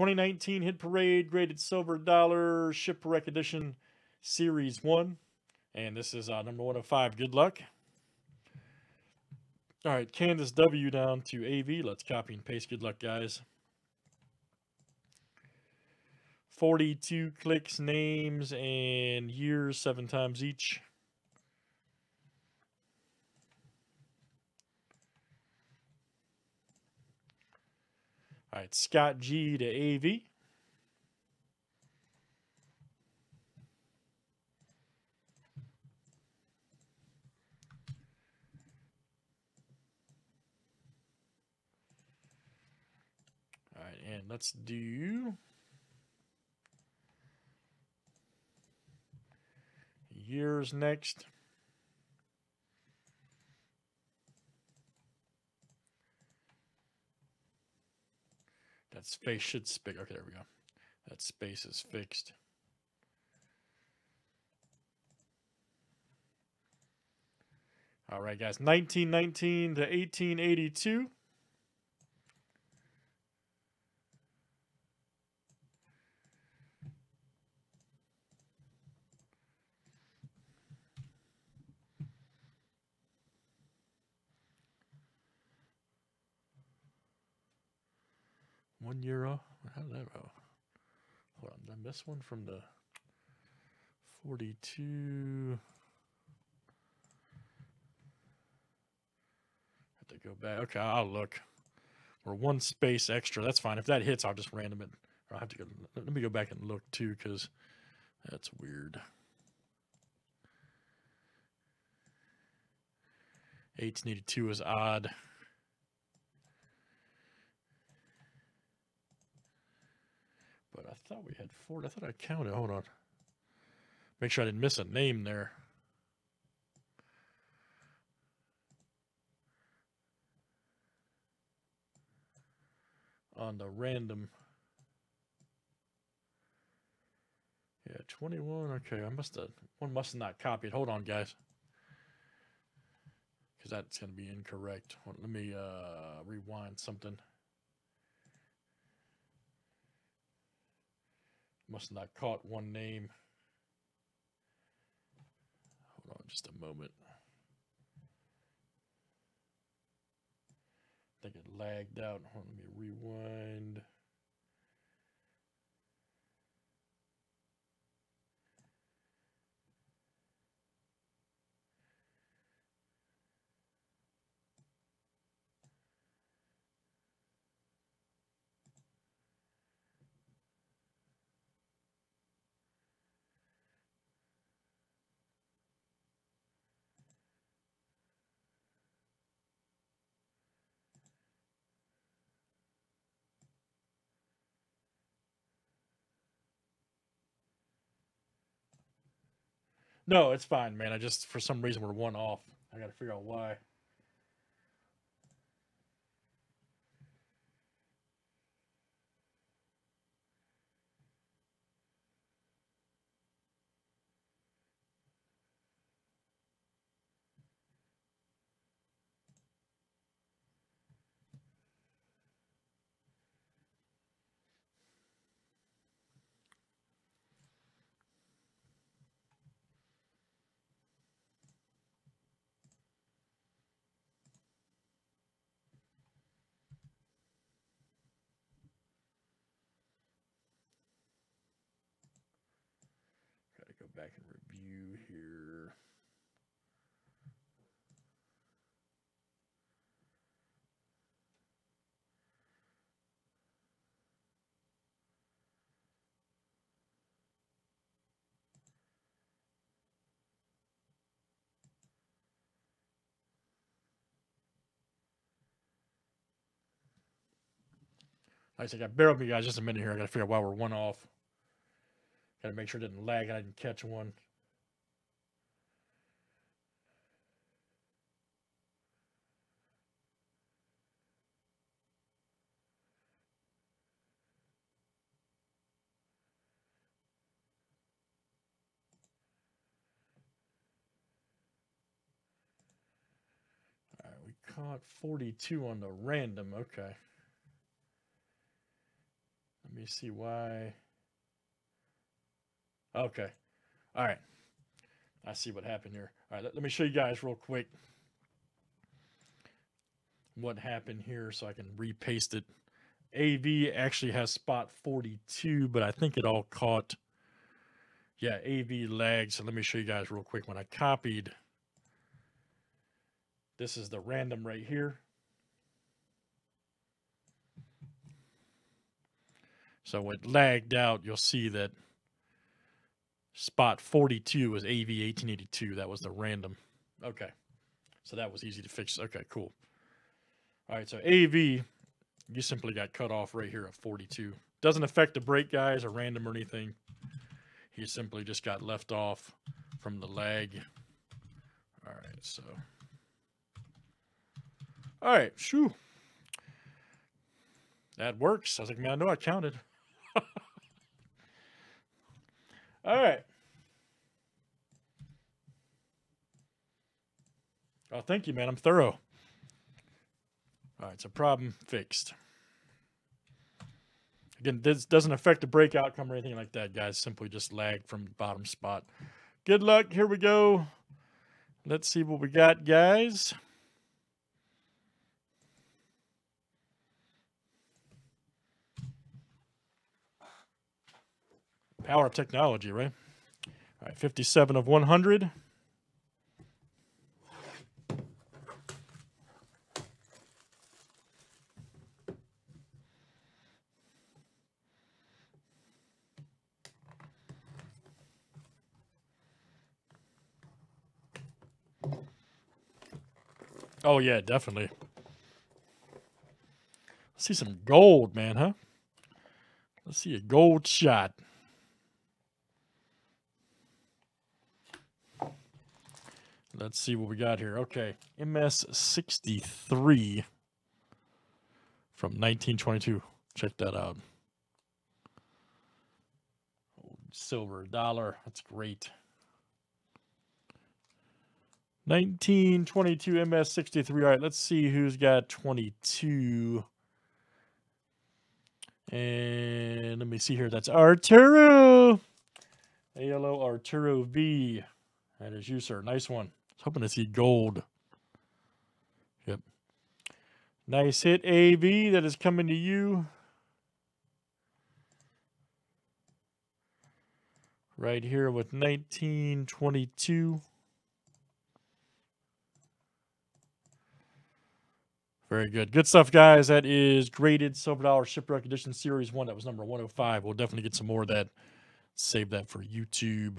2019 Hit Parade, graded silver dollar, Shipwreck Edition, Series 1. And this is number 105. Good luck. All right, Candace W. down to AV. Let's copy and paste. Good luck, guys. 42 clicks, names, and years 7 times each. All right, Scott G. to AV. All right, and let's do years next. That space should spick. Okay, there we go. That space is fixed. All right, guys. 1919 to 1882. €1. How did that go? Hold on, did I miss one from the 42? Have to go back. Okay, I'll look. We're one space extra. That's fine. If that hits, I'll just random it. Or I have to go. Let me go back and look too, because that's weird. 1882 is odd. I thought we had 4. I thought I counted. Hold on. Make sure I didn't miss a name there. On the random. Yeah, 21. Okay, I must have. One must have not copied. Hold on, guys. Because that's going to be incorrect. Let me rewind something. Must not caught one name. Hold on just a moment. I think it lagged out. Hold on, let me rewind. No, it's fine, man. I just, for some reason, we're one off. I got to figure out why. Back and review here. Like I said, I got bear with me, guys, just a minute here. I gotta figure out why we're one off. Got to make sure it didn't lag and I didn't catch one. All right, we caught 42 on the random. Okay. Let me me see why. Okay. All right. I see what happened here. All right. Let me show you guys real quick what happened here so I can repaste it. AV actually has spot 42, but I think it all caught. Yeah, AV lagged. So let me show you guys real quick. When I copied, this is the random right here. So when it lagged out, you'll see that spot 42 was AV 1882. That was the random. Okay. So that was easy to fix. Okay, cool. All right, so AV, you simply got cut off right here at 42. Doesn't affect the break, guys, or random or anything. He simply just got left off from the lag. All right, so. All right, shoo. That works. I was like, man, I know I counted. All right. Oh, thank you, man. I'm thorough. All right, so problem fixed. Again, this doesn't affect the break outcome or anything like that, guys. Simply just lag from the bottom spot. Good luck. Here we go. Let's see what we got, guys. Power of technology, right? All right, 57 of 100. Oh, yeah, definitely. Let's see some gold, man, huh? Let's see a gold shot. Let's see what we got here. Okay, MS-63 from 1922. Check that out. Old silver dollar. That's great. 1922 MS-63. All right, let's see who's got 22. And let me see here. That's Arturo. ALO Arturo V. That is you, sir. Nice one. I was hoping to see gold. Yep. Nice hit, AV. That is coming to you. Right here with 1922. Very good. Good stuff, guys. That is graded Silver Dollar Shipwreck Edition Series 1. That was number 105. We'll definitely get some more of that. Save that for YouTube.